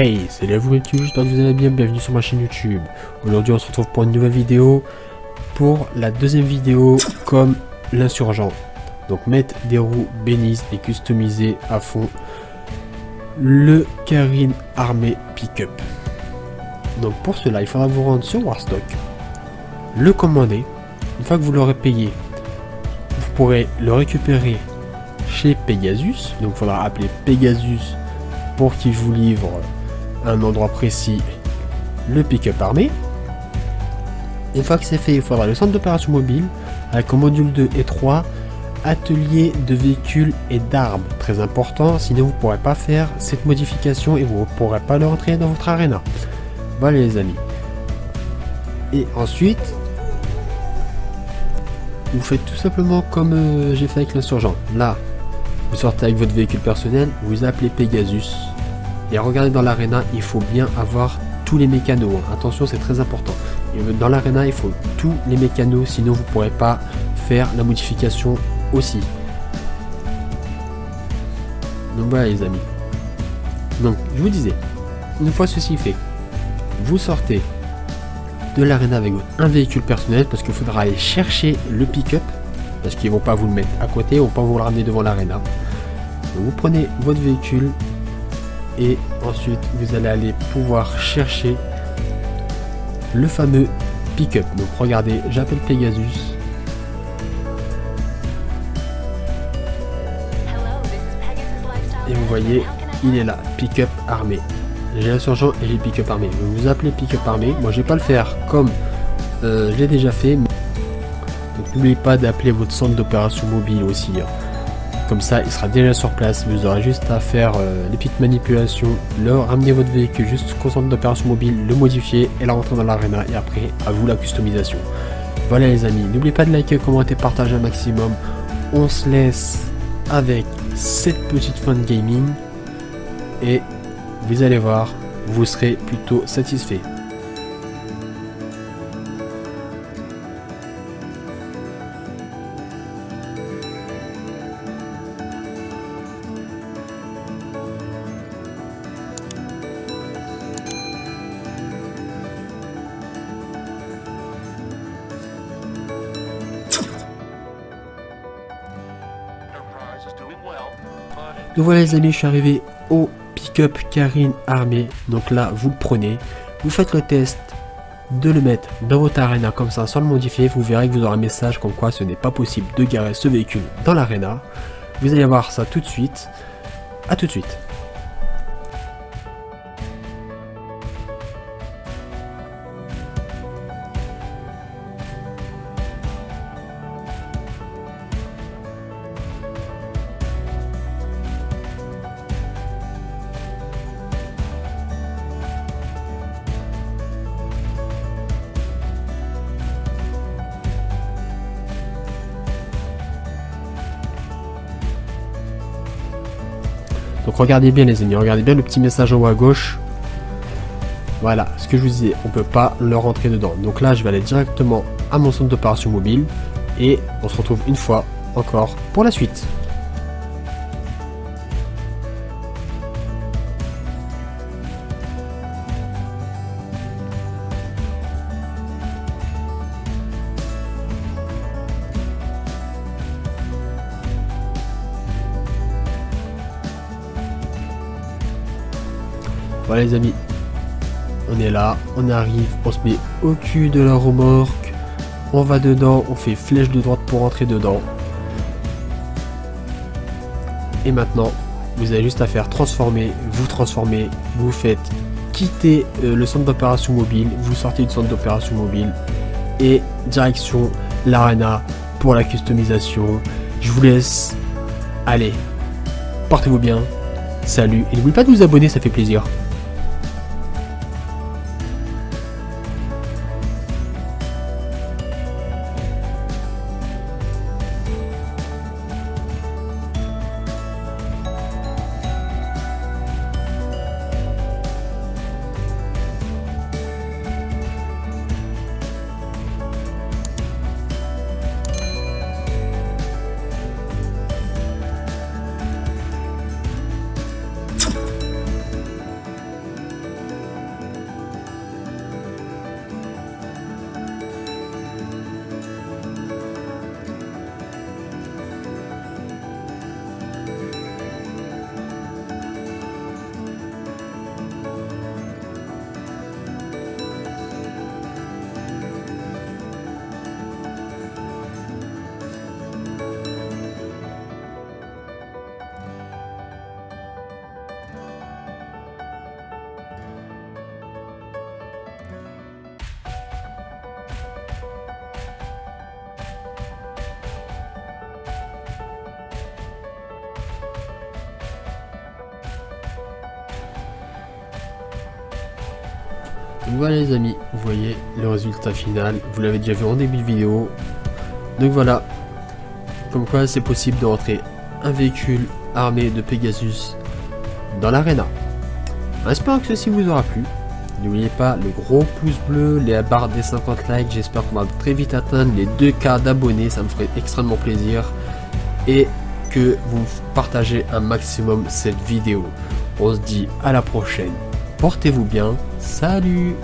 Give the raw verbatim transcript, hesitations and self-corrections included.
Hey, salut à vous les petits, j'espère que vous allez bien, bienvenue sur ma chaîne YouTube. Aujourd'hui on se retrouve pour une nouvelle vidéo, pour la deuxième vidéo comme l'insurgent. Donc mettre des roues bénisses et customiser à fond le Karin Armé Pickup. Donc pour cela, il faudra vous rendre sur Warstock, le commander. Une fois que vous l'aurez payé, vous pourrez le récupérer chez Pegasus. Donc il faudra appeler Pegasus pour qu'il vous livre un endroit précis, le pick-up armé. Une fois que c'est fait, il faudra le centre d'opération mobile avec en module deux et trois atelier de véhicules et d'armes, très important, sinon vous ne pourrez pas faire cette modification et vous ne pourrez pas le rentrer dans votre arena. Voilà les amis, et ensuite vous faites tout simplement comme euh, j'ai fait avec l'insurgent. Là vous sortez avec votre véhicule personnel, vous appelez Pegasus. Et regardez, dans l'arena, il faut bien avoir tous les mécanos. Hein. Attention, c'est très important. Et dans l'arena, il faut tous les mécanos, sinon vous ne pourrez pas faire la modification aussi. Donc voilà les amis. Donc je vous disais, une fois ceci fait, vous sortez de l'arena avec un véhicule personnel parce qu'il faudra aller chercher le pick-up. Parce qu'ils vont pas vous le mettre à côté, ils vont pas vous le ramener devant l'arena. Vous prenez votre véhicule et ensuite vous allez aller pouvoir chercher le fameux pick-up. Donc regardez, j'appelle Pegasus. Et vous voyez, il est là, pick-up armé. J'ai l'insurgent et j'ai pick-up armé. Vous vous appelez pick-up armé. Moi je vais pas le faire comme euh, je l'ai déjà fait. Mais n'oubliez pas d'appeler votre centre d'opération mobile aussi, comme ça il sera déjà sur place, vous aurez juste à faire euh, les petites manipulations, leur ramener votre véhicule jusqu'au centre d'opération mobile, le modifier et la rentrer dans l'arena, et après à vous la customisation. Voilà les amis, n'oubliez pas de liker, commenter, partager un maximum. On se laisse avec cette petite fin de gaming et vous allez voir, vous serez plutôt satisfait. Donc voilà les amis, je suis arrivé au pick-up Karin Armé. Donc là vous le prenez, vous faites le test de le mettre dans votre arena comme ça sans le modifier, vous verrez que vous aurez un message comme quoi ce n'est pas possible de garer ce véhicule dans l'arena. Vous allez voir ça tout de suite, à tout de suite. Donc regardez bien les amis, regardez bien le petit message en haut à gauche. Voilà, ce que je vous disais, on peut pas le rentrer dedans. Donc là, je vais aller directement à mon centre d'opération mobile et on se retrouve une fois encore pour la suite. Voilà les amis, on est là, on arrive, on se met au cul de la remorque, on va dedans, on fait flèche de droite pour rentrer dedans. Et maintenant, vous avez juste à faire transformer, vous transformez, vous faites quitter euh, le centre d'opération mobile, vous sortez du centre d'opération mobile et direction l'arena pour la customisation. Je vous laisse, allez, portez-vous bien, salut et n'oubliez pas de vous abonner, ça fait plaisir. Voilà les amis, vous voyez le résultat final, vous l'avez déjà vu en début de vidéo. Donc voilà, comme quoi c'est possible de rentrer un véhicule armé de Pegasus dans l'arena. J'espère que ceci vous aura plu. N'oubliez pas le gros pouce bleu, les barres des cinquante likes. J'espère qu'on va très vite atteindre les deux K d'abonnés, ça me ferait extrêmement plaisir. Et que vous partagez un maximum cette vidéo. On se dit à la prochaine. Portez-vous bien. Salut!